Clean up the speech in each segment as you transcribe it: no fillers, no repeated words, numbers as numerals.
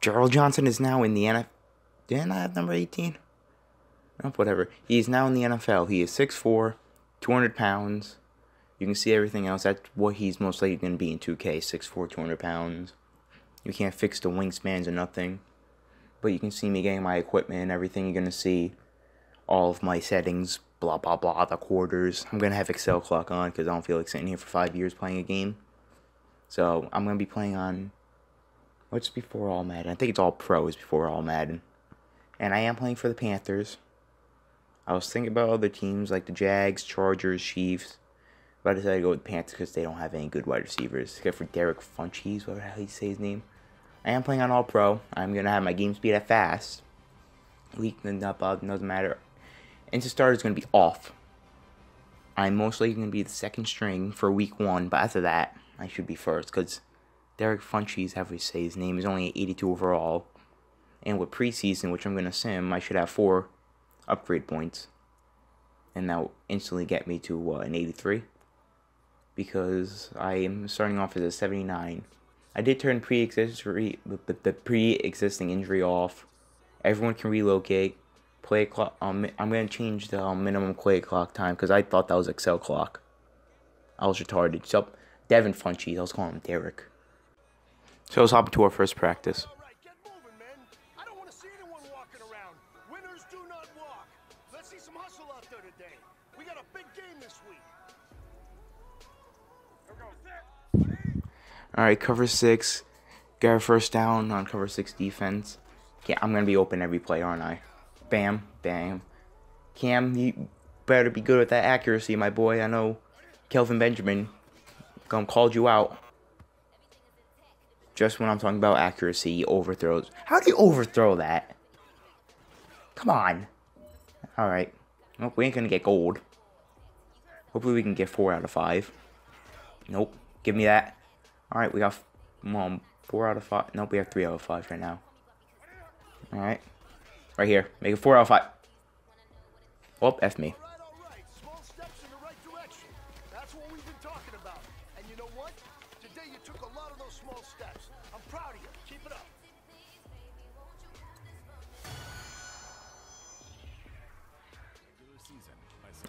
Gerald Johnson is now in the NFL. Didn't I have number 18? Nope, whatever. He's now in the NFL. He is 6'4", 200 pounds. You can see everything else. That's what he's most likely going to be in 2K, 6'4", 200 pounds. You can't fix the wingspans or nothing. But you can see me getting my equipment and everything. You're going to see all of my settings, blah, blah, blah, the quarters. I'm going to have Excel clock on because I don't feel like sitting here for 5 years playing a game. So I'm going to be playing on, what's before All Madden? I think it's All Pro is before All Madden. And I am playing for the Panthers. I was thinking about other teams like the Jags, Chargers, Chiefs. But I decided to go with the Panthers because they don't have any good wide receivers. Except for Derek Funchess, whatever the hell you say his name. I am playing on All Pro. I'm going to have my game speed at fast. Leaking up, doesn't matter. Instant starter is going to be off. I'm most likely going to be the second string for week one. But after that, I should be first. Because Derek Funchess, however you say his name, is only 82 overall. And with preseason, which I'm going to sim, I should have 4 upgrade points. And that will instantly get me to, what, an 83? Because I am starting off as a 79. I did turn the pre-existing injury off. Everyone can relocate. Play clock. I'm going to change the minimum play clock time because I thought that was Excel clock. I was retarded. So, Devin Funchess. I was calling him Derek. So, let's hop into our first practice. Alright, cover 6. Got our first down on cover 6 defense. Yeah, I'm going to be open every play, aren't I? Bam, bam. Cam, you better be good with that accuracy, my boy. I know Kelvin Benjamin called you out. Just when I'm talking about accuracy, he overthrows. How do you overthrow that? Come on. Alright. Nope, we ain't going to get gold. Hopefully we can get 4 out of 5. Nope. Give me that. Alright, we got 4 out of 5. Nope, we have 3 out of 5 right now. Alright. Right here. Make it 4 out of 5. Oh, F me. Alright. Small steps in the right direction. That's what we've been talking about. And you know what? Today you took a lot of those small steps. I'm proud of you. Keep it up.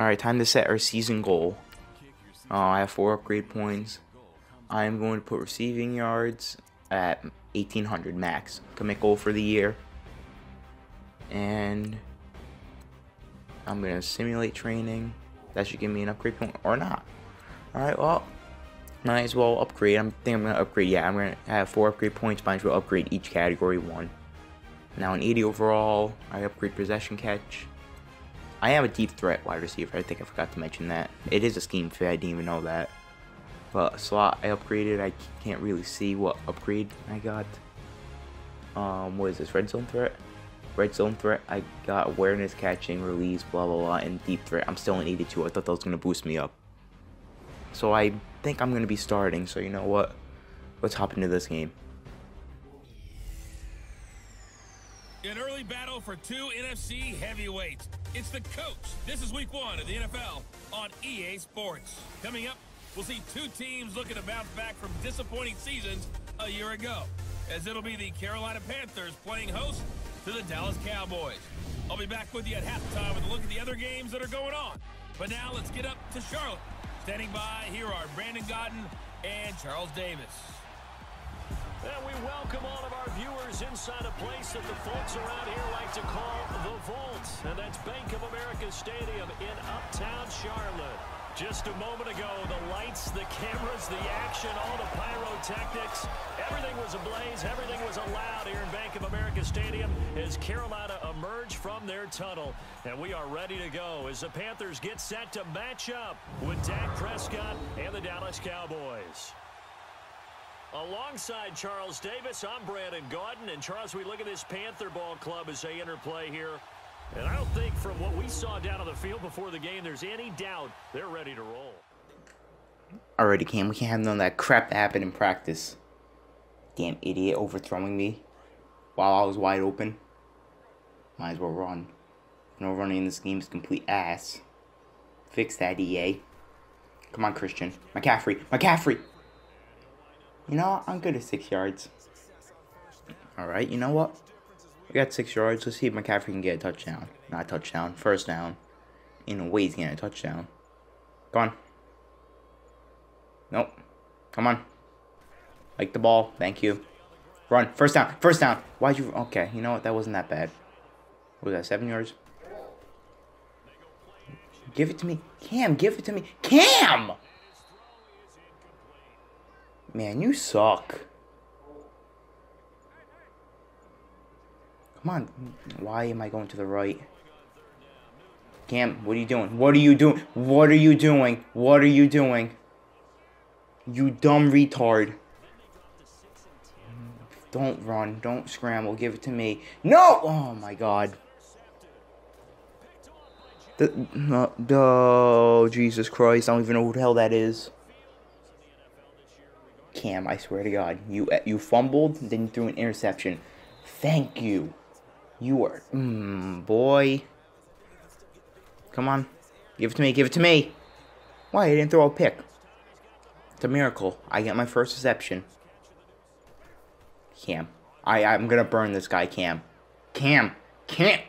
Alright, time to set our season goal. Oh, I have 4 upgrade points. I'm going to put receiving yards at 1,800 max. Commit goal for the year. And I'm going to simulate training. That should give me an upgrade point or not. Alright, well, might as well upgrade. I think I'm going to upgrade. Yeah, I'm going to have 4 upgrade points. Might as well upgrade each category 1. Now an 80 overall. I upgrade possession catch. I am a deep threat wide receiver. I think I forgot to mention that. It is a scheme fit. I didn't even know that. But slot I upgraded, I can't really see what upgrade I got. What is this, red zone threat? Red zone threat, I got awareness, catching, release, blah, blah, blah, and deep threat. I'm still in 82, I thought that was going to boost me up. So I think I'm going to be starting, so you know what? Let's hop into this game. An early battle for 2 NFC heavyweights. It's the coach. This is week 1 of the NFL on EA Sports. Coming up, we'll see 2 teams looking to bounce back from disappointing seasons a year ago, as it'll be the Carolina Panthers playing host to the Dallas Cowboys. I'll be back with you at halftime with a look at the other games that are going on. But now let's get up to Charlotte. Standing by, here are Brandon Gaudin and Charles Davis. And we welcome all of our viewers inside a place that the folks around here like to call the Vault. And that's Bank of America Stadium in Uptown Charlotte. Just a moment ago, the lights, the cameras, the action, all the pyrotechnics, everything was ablaze, everything was allowed here in Bank of America Stadium as Carolina emerged from their tunnel. And we are ready to go as the Panthers get set to match up with Dak Prescott and the Dallas Cowboys. Alongside Charles Davis, I'm Brandon Gaudin. And Charles, we look at this Panther ball club as they interplay here. And I don't think from what we saw down on the field before the game, there's any doubt they're ready to roll. Alrighty, Cam, we can't have none of that crap that happened in practice. Damn idiot overthrowing me while I was wide open. Might as well run. No running in this game is complete ass. Fix that, EA. Come on, Christian. McCaffrey. You know, I'm good at 6 yards. Alright, you know what? We got 6 yards. Let's see if McCaffrey can get a touchdown. Not a touchdown. First down. Ain't no way he's getting a touchdown. Come on. Nope. Come on. Like the ball. Thank you. Run. First down. First down. Why'd you... Okay, you know what? That wasn't that bad. What was that? 7 yards? Give it to me. Cam, give it to me. Cam! Man, you suck. Come on. Why am I going to the right? Cam, what are you doing? What are you doing? What are you doing? What are you doing? You dumb retard. Don't run. Don't scramble. Give it to me. No! Oh, my God. Oh, Jesus Christ. I don't even know who the hell that is. Cam, I swear to God. You fumbled, then you threw an interception. Thank you. You are... boy. Come on. Give it to me. Give it to me. Why? I didn't throw a pick. It's a miracle. I get my first reception. Cam. I'm gonna burn this guy, Cam. Cam. Cam.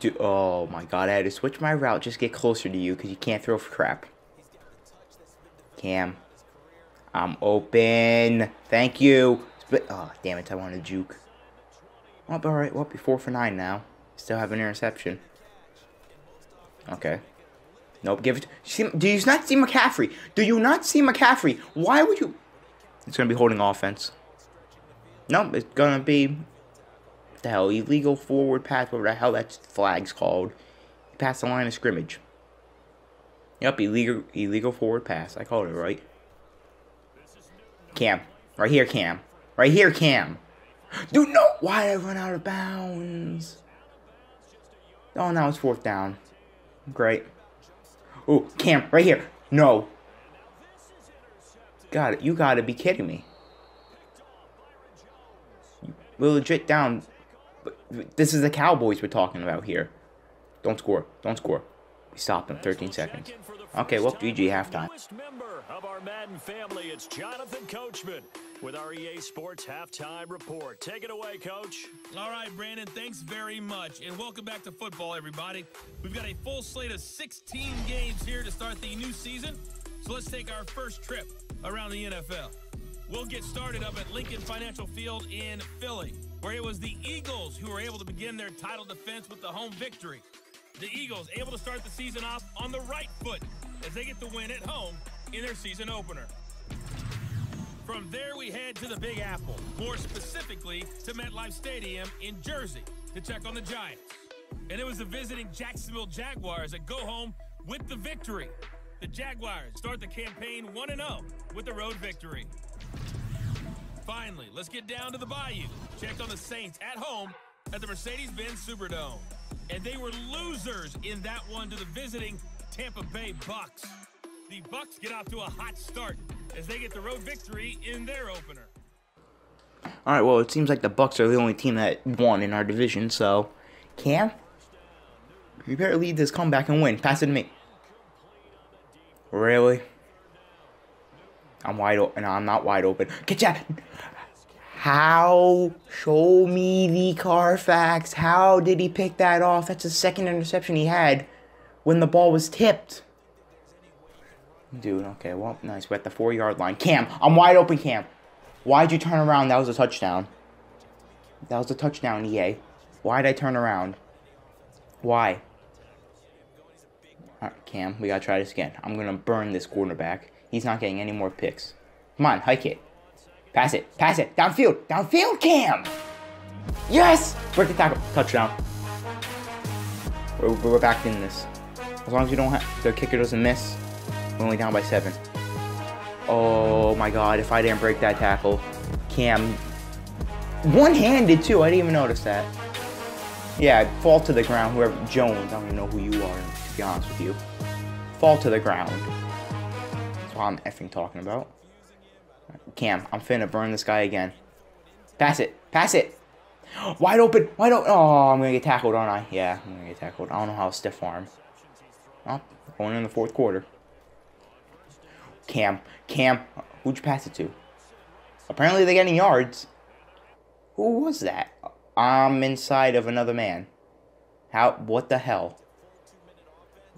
Dude, oh my God. I had to switch my route. Just get closer to you because you can't throw for crap. Cam. I'm open. Thank you. But, oh, damn it. I want to juke. Oh, all right. Well, be 4 for 9 now. Still have an interception. Okay. Nope. Give it. Do you not see McCaffrey? Do you not see McCaffrey? Why would you? It's going to be holding offense. Nope. It's going to be. What the hell? Illegal forward pass. Whatever the hell that flag's called. You pass the line of scrimmage. Yep. Illegal forward pass. I called it right. Cam. Right here, Cam. Right here, Cam. Dude, no. Why did I run out of bounds? Oh, now it's 4th down. Great. Oh, Cam, right here. No. Got it. You gotta be kidding me. We're legit down. This is the Cowboys we're talking about here. Don't score. Don't score. We stopped them. 13 seconds. Okay, well, GG halftime. Member of our Madden family, it's Jonathan Coachman with our EA Sports halftime report. Take it away, Coach. All right, Brandon, thanks very much. And welcome back to football, everybody. We've got a full slate of 16 games here to start the new season. So let's take our first trip around the NFL. We'll get started up at Lincoln Financial Field in Philly, where it was the Eagles who were able to begin their title defense with the home victory. The Eagles able to start the season off on the right foot as they get the win at home in their season opener. From there, we head to the Big Apple, more specifically to MetLife Stadium in Jersey to check on the Giants. And it was the visiting Jacksonville Jaguars that go home with the victory. The Jaguars start the campaign 1-0 with the road victory. Finally, let's get down to the Bayou. Check on the Saints at home at the Mercedes-Benz Superdome. And they were losers in that one to the visiting Tampa Bay Bucks. The Bucks get off to a hot start as they get the road victory in their opener. All right, well, it seems like the Bucks are the only team that won in our division, so Cam, you better lead this comeback and win. Pass it to me. Really? I'm wide open. No, I'm not wide open. Get that. How? Show me the Carfax. How did he pick that off? That's the second interception he had when the ball was tipped. Dude, okay, well, nice. We're at the 4-yard line. Cam, I'm wide open, Cam. Why'd you turn around? That was a touchdown. That was a touchdown, EA. Why'd I turn around? Why? All right, Cam, we gotta try this again. I'm gonna burn this quarterback. He's not getting any more picks. Come on, hike it. Pass it. Pass it. Downfield. Downfield, Cam. Yes. Break the tackle. Touchdown. We're back in this. As long as you don't have... The kicker doesn't miss. We're only down by 7. Oh, my God. If I didn't break that tackle. Cam. One-handed, too. I didn't even notice that. Yeah, fall to the ground. Whoever... Jones. I don't even know who you are, to be honest with you. Fall to the ground. That's what I'm effing talking about. Cam, I'm finna burn this guy again. Pass it. Pass it. Wide open. Wide open. Oh, I'm going to get tackled, aren't I? Yeah, I'm going to get tackled. I don't know how stiff arm. Oh, going in the 4th quarter. Cam. Cam. Who'd you pass it to? Apparently they're getting yards. Who was that? I'm inside of another man. How? What the hell?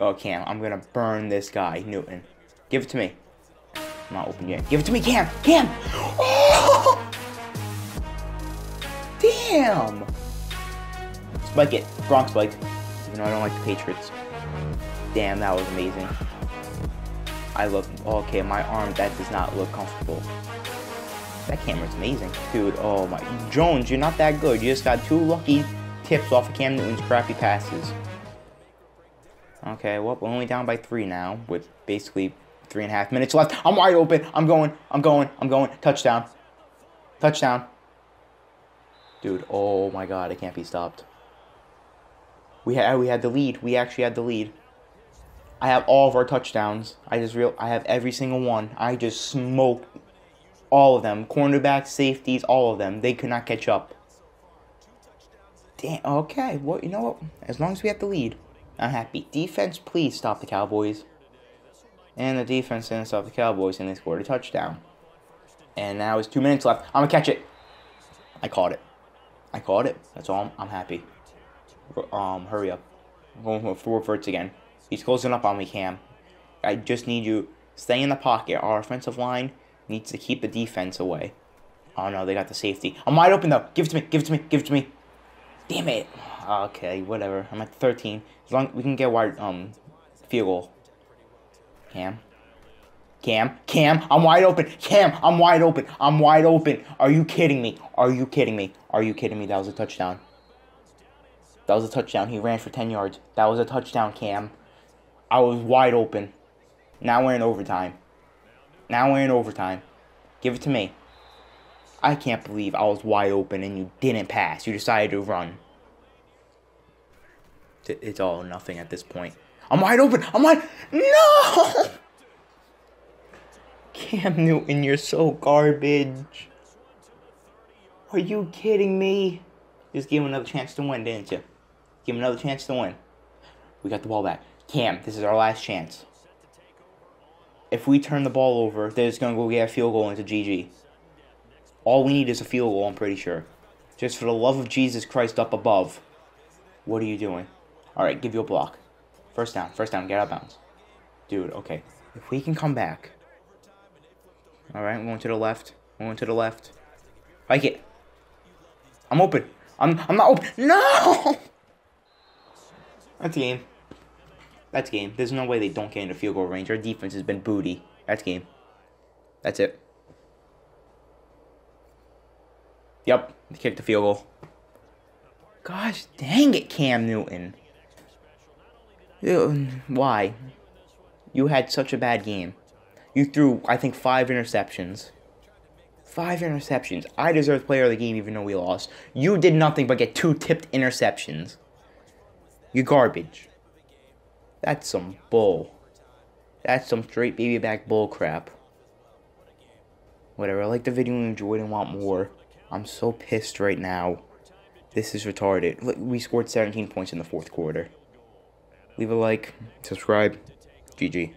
Oh, Cam, I'm going to burn this guy, Newton. Give it to me. I'm not open yet. Give it to me, Cam! Cam! Oh! Damn! Spike it. Bronx spike. Even though I don't like the Patriots. Damn, that was amazing. I love... Okay, my arm, that does not look comfortable. That camera's amazing. Dude, oh my... Jones, you're not that good. You just got two lucky tips off of Cam Newton's crappy passes. Okay, well, we're only down by 3 now, with basically 3.5 minutes left. I'm wide open. I'm going. Touchdown. Touchdown. Dude, oh my god, I can't be stopped. We had the lead. We actually had the lead. I have all of our touchdowns. I have every single one. I just smoked all of them. Cornerbacks, safeties, all of them. They could not catch up. Damn, okay. Well, you know what? As long as we have the lead, I'm happy. Defense, please stop the Cowboys. And the defense didn't stop the Cowboys, and they scored a touchdown. And now it's 2 minutes left. I'm going to catch it. I caught it. I caught it. That's all. I'm happy. Hurry up. I'm going for 4 verts again. He's closing up on me, Cam. I just need you to stay in the pocket. Our offensive line needs to keep the defense away. Oh, no. They got the safety. I'm wide open, though. Give it to me. Give it to me. Give it to me. Damn it. Okay, whatever. I'm at 13. As long as we can get wide, field goal. Cam. Cam. Cam. I'm wide open. Cam. I'm wide open. I'm wide open. Are you kidding me? Are you kidding me? Are you kidding me? That was a touchdown. That was a touchdown. He ran for 10 yards. That was a touchdown, Cam. I was wide open. Now we're in overtime. Now we're in overtime. Give it to me. I can't believe I was wide open and you didn't pass. You decided to run. It's all or nothing at this point. I'm wide open. I'm wide. No! Cam Newton, you're so garbage. Are you kidding me? Just give him another chance to win, didn't you? Give him another chance to win. We got the ball back. Cam, this is our last chance. If we turn the ball over, they're just going to go get a field goal into GG. All we need is a field goal, I'm pretty sure. Just for the love of Jesus Christ up above. What are you doing? All right, give you a block. First down. First down. Get out of bounds. Dude, okay. If we can come back. All right, I'm going to the left. I'm going to the left. Like it. I'm open. I'm not open. No! That's game. That's game. There's no way they don't get into field goal range. Our defense has been booty. That's game. That's it. Yep. They kicked the field goal. Gosh dang it, Cam Newton. Why? You had such a bad game. You threw, I think, 5 interceptions. 5 interceptions. I deserve player of the game even though we lost. You did nothing but get 2 tipped interceptions. You're garbage. That's some bull. That's some straight baby back bull crap. Whatever, I like the video and enjoyed and want more. I'm so pissed right now. This is retarded. Look, we scored 17 points in the 4th quarter. Leave a like, subscribe, GG.